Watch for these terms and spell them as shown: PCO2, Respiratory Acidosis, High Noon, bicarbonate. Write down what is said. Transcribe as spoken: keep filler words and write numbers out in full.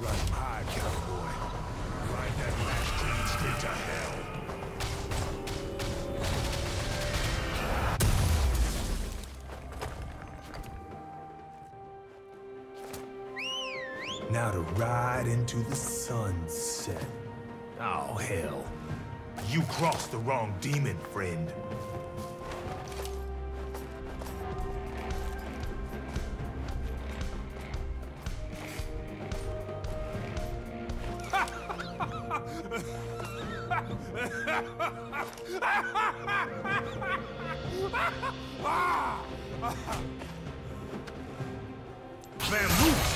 Rise high, cowboy. Ride that last train straight to hell. Now to ride into the sunset. Oh, hell. You crossed the wrong demon, friend. Bamboo!